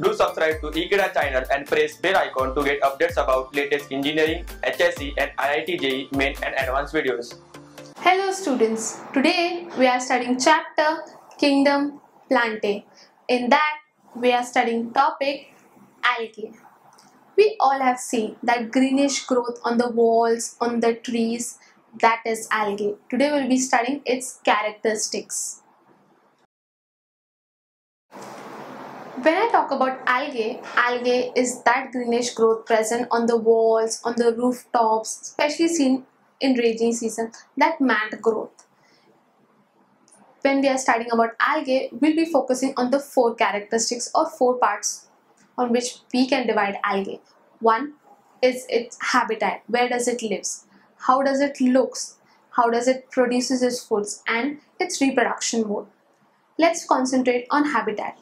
Do subscribe to Ekeeda channel and press bell icon to get updates about latest engineering, HSC and IITJE main and advanced videos. Hello students, today we are studying chapter Kingdom Plantae. In that we are studying topic algae. We all have seen that greenish growth on the walls, on the trees, that is algae. Today we will be studying its characteristics. When I talk about algae is that greenish growth present on the walls, on the rooftops, especially seen in rainy season, that mat growth. When we are studying about algae, we'll be focusing on the four characteristics or four parts on which we can divide algae. One is its habitat, where does it live, how does it looks, how does it produces its foods, and its reproduction mode. Let's concentrate on habitat.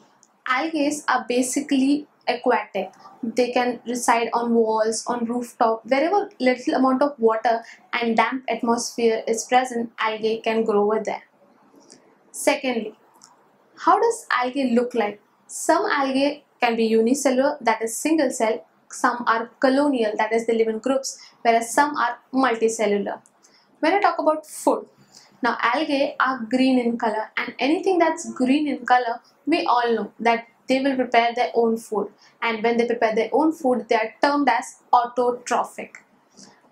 Algae are basically aquatic. They can reside on walls, on rooftop, wherever little amount of water and damp atmosphere is present, algae can grow over there. Secondly, how does algae look like? Some algae can be unicellular, that is single cell, some are colonial, that is they live in groups, whereas some are multicellular. When I talk about food, now algae are green in color, and anything that's green in color, we all know that they will prepare their own food, and when they prepare their own food, they are termed as autotrophic.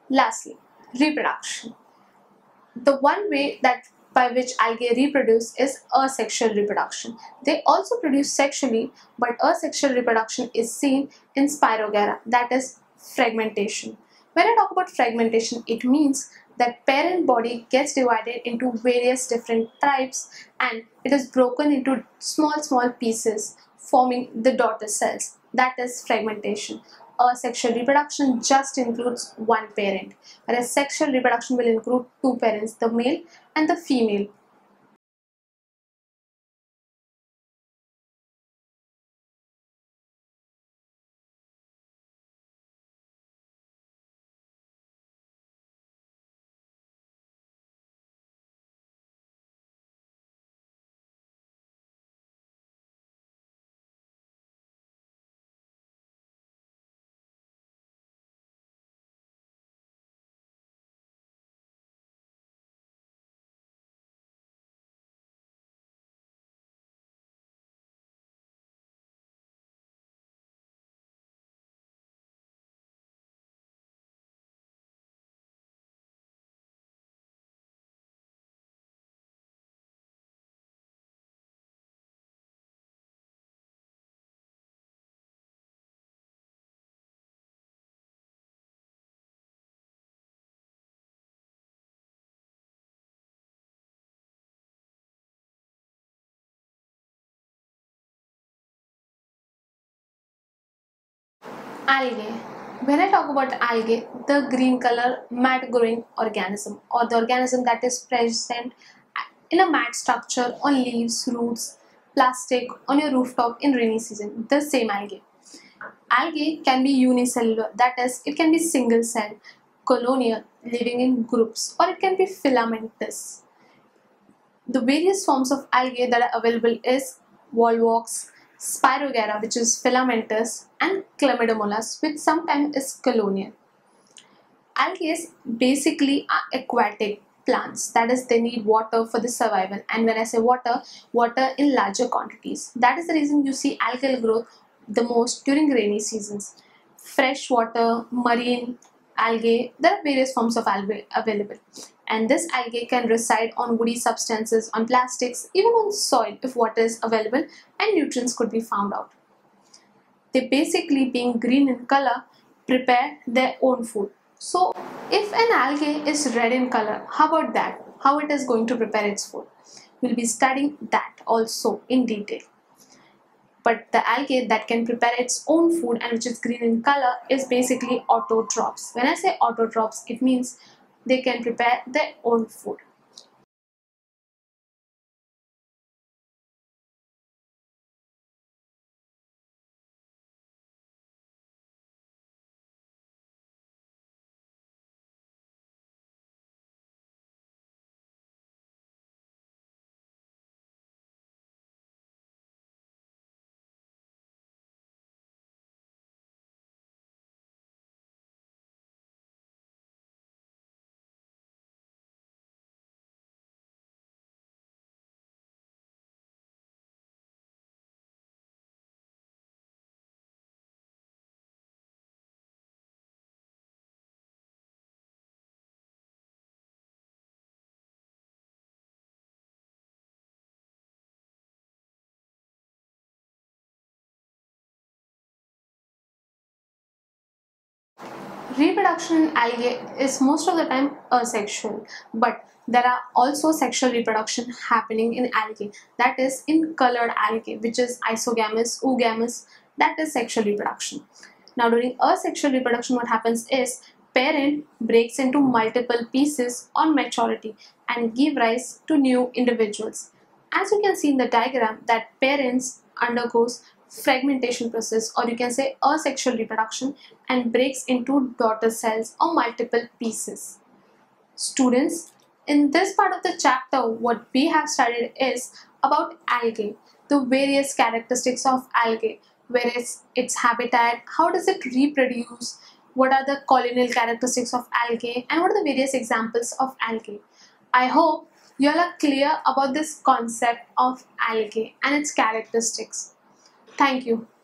Lastly, reproduction. The one way that by which algae reproduce is asexual reproduction. They also produce sexually, but asexual reproduction is seen in Spirogyra, that is fragmentation. When I talk about fragmentation, it means that parent body gets divided into various different types and it is broken into small pieces, forming the daughter cells. That is fragmentation. Asexual reproduction just includes one parent, whereas sexual reproduction will include two parents, the male and the female. Algae. When I talk about algae, the green color mat growing organism or the organism that is present in a mat structure on leaves, roots, plastic, on your rooftop in rainy season, the same algae. Algae can be unicellular, that is it can be single cell, colonial, living in groups, or it can be filamentous. The various forms of algae that are available is Volvox, Spirogyra, which is filamentous, and Chlamydomonas, which sometimes is colonial. Algae basically are aquatic plants, that is they need water for the survival, and when I say water, water in larger quantities. That is the reason you see algal growth the most during rainy seasons. Fresh water, marine algae, there are various forms of algae available, and this algae can reside on woody substances, on plastics, even on soil if water is available and nutrients could be found out. They basically, being green in color, prepare their own food. So if an algae is red in color, how about that? How it is going to prepare its food? We'll be studying that also in detail. But the algae that can prepare its own food and which is green in color is basically autotrophs. When I say autotrophs, it means they can prepare their own food. Reproduction in algae is most of the time asexual, but there are also sexual reproduction happening in algae, that is in colored algae, which is isogamous, oogamous. That is sexual reproduction. Now during asexual reproduction, what happens is parent breaks into multiple pieces on maturity and give rise to new individuals. As you can see in the diagram, that parents undergoes fragmentation process, or you can say asexual reproduction, and breaks into daughter cells or multiple pieces. Students, in this part of the chapter, what we have studied is about algae, the various characteristics of algae, where is its habitat, how does it reproduce, what are the colonial characteristics of algae, and what are the various examples of algae. I hope you all are clear about this concept of algae and its characteristics. Thank you.